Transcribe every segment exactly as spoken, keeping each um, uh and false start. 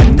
and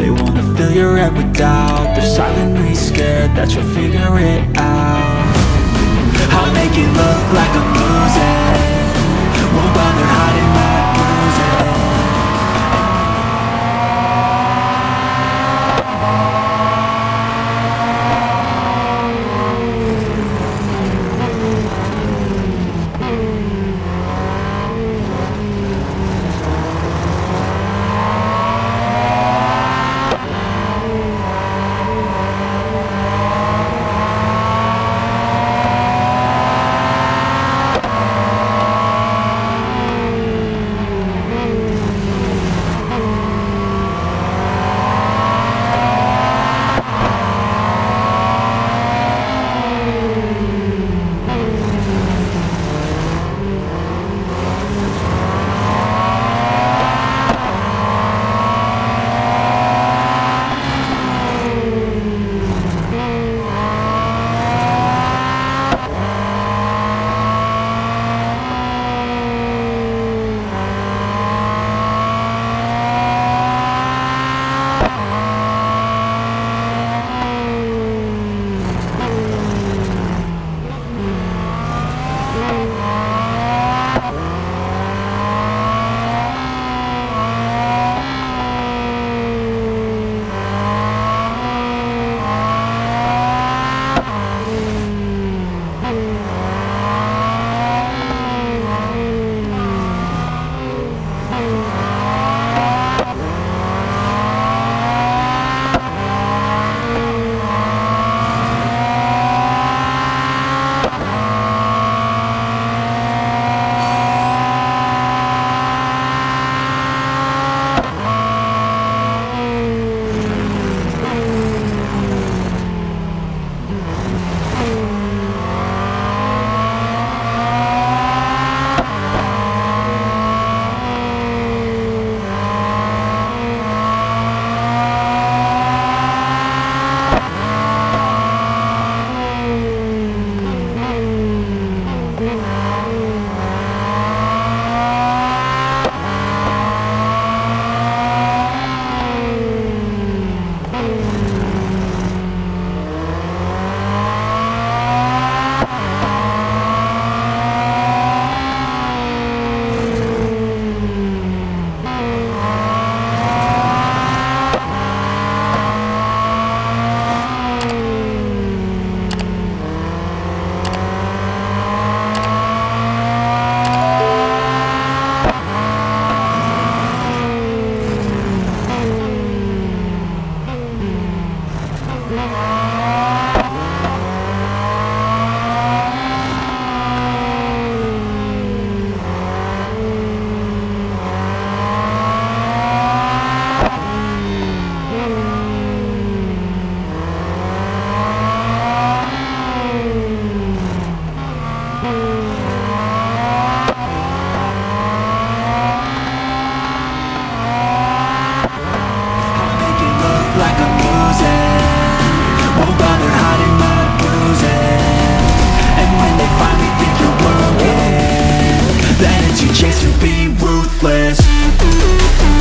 They wanna fill your head with doubt, they're silently scared that you'll figure it out. I'll make it look like I'm losing, won't bother hiding my bruises. Chase to be ruthless.